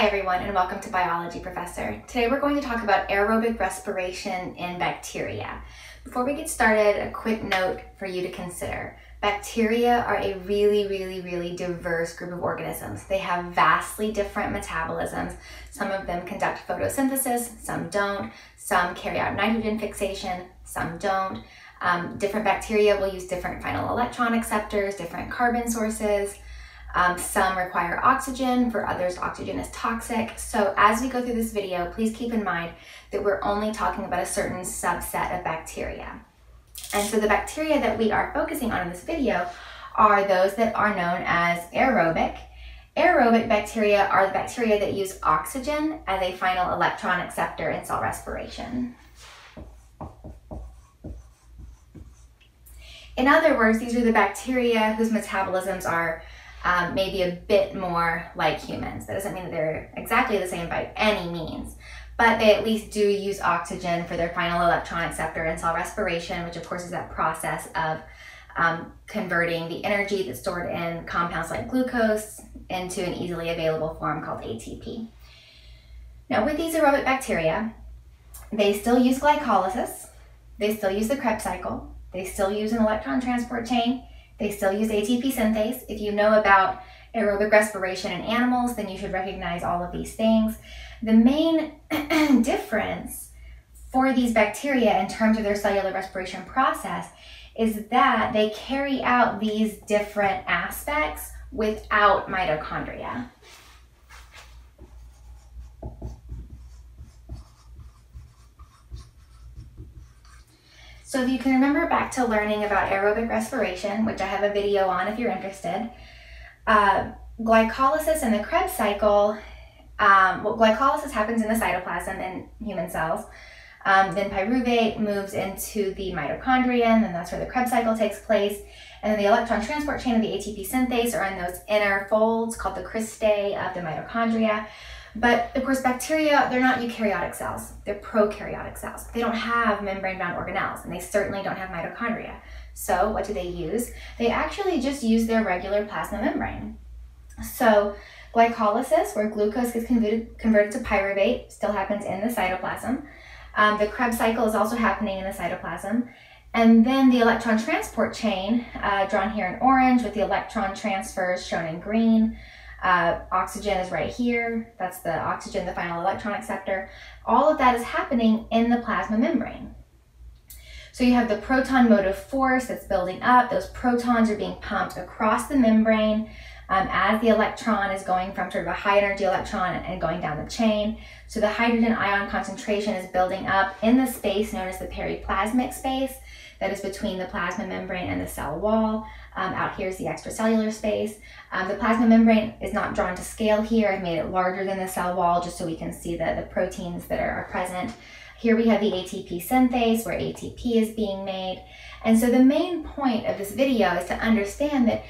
Hi everyone, and welcome to Biology Professor. Today we're going to talk about aerobic respiration in bacteria. Before we get started, a quick note for you to consider. Bacteria are a really diverse group of organisms. They have vastly different metabolisms. Some of them conduct photosynthesis, some don't. Some carry out nitrogen fixation, some don't. Different bacteria will use different final electron acceptors, different carbon sources. Some require oxygen, for others oxygen is toxic. So as we go through this video, please keep in mind that we're only talking about a certain subset of bacteria. And so the bacteria that we are focusing on in this video are those that are known as aerobic. Aerobic bacteria are the bacteria that use oxygen as a final electron acceptor in cell respiration. In other words, these are the bacteria whose metabolisms are maybe a bit more like humans. That doesn't mean that they're exactly the same by any means, but they at least do use oxygen for their final electron acceptor in cell respiration, which of course is that process of converting the energy that's stored in compounds like glucose into an easily available form called ATP. Now with these aerobic bacteria, they still use glycolysis, they still use the Krebs cycle, they still use an electron transport chain, they still use ATP synthase. If you know about aerobic respiration in animals, then you should recognize all of these things. The main difference for these bacteria in terms of their cellular respiration process is that they carry out these different aspects without mitochondria. So if you can remember back to learning about aerobic respiration, which I have a video on if you're interested, glycolysis and the Krebs cycle, glycolysis happens in the cytoplasm in human cells, then pyruvate moves into the mitochondria, and then that's where the Krebs cycle takes place, and then the electron transport chain and the ATP synthase are in those inner folds called the cristae of the mitochondria. But of course, bacteria, they're not eukaryotic cells, they're prokaryotic cells. They don't have membrane-bound organelles, and they certainly don't have mitochondria. So what do they use? They actually just use their regular plasma membrane. So glycolysis, where glucose gets converted to pyruvate, still happens in the cytoplasm. The Krebs cycle is also happening in the cytoplasm. And then the electron transport chain, drawn here in orange with the electron transfers shown in green. Oxygen is right here. That's the oxygen, the final electron acceptor. All of that is happening in the plasma membrane. So you have the proton motive force that's building up. Those protons are being pumped across the membrane as the electron is going from sort of a high energy electron and going down the chain. So the hydrogen ion concentration is building up in the space known as the periplasmic space that is between the plasma membrane and the cell wall. Out here is the extracellular space. The plasma membrane is not drawn to scale here. I've made it larger than the cell wall just so we can see the proteins that are present. Here we have the ATP synthase where ATP is being made. And so the main point of this video is to understand that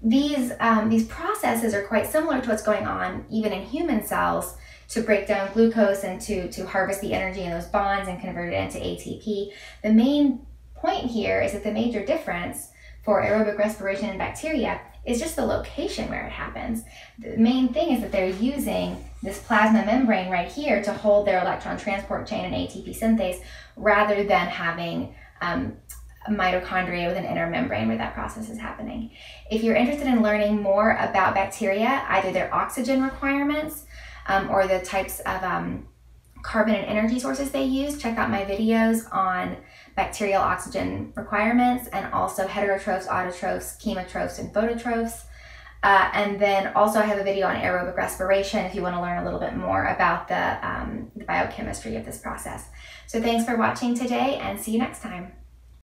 these processes are quite similar to what's going on even in human cells to break down glucose and to harvest the energy in those bonds and convert it into ATP. The main point here is that the major difference for aerobic respiration in bacteria is just the location where it happens. The main thing is that they're using this plasma membrane right here to hold their electron transport chain and ATP synthase rather than having mitochondria with an inner membrane where that process is happening. If you're interested in learning more about bacteria, either their oxygen requirements or the types of carbon and energy sources they use, check out my videos on bacterial oxygen requirements and also heterotrophs, autotrophs, chemotrophs, and phototrophs. And then also I have a video on aerobic respiration if you want to learn a little bit more about the biochemistry of this process. So thanks for watching today and see you next time.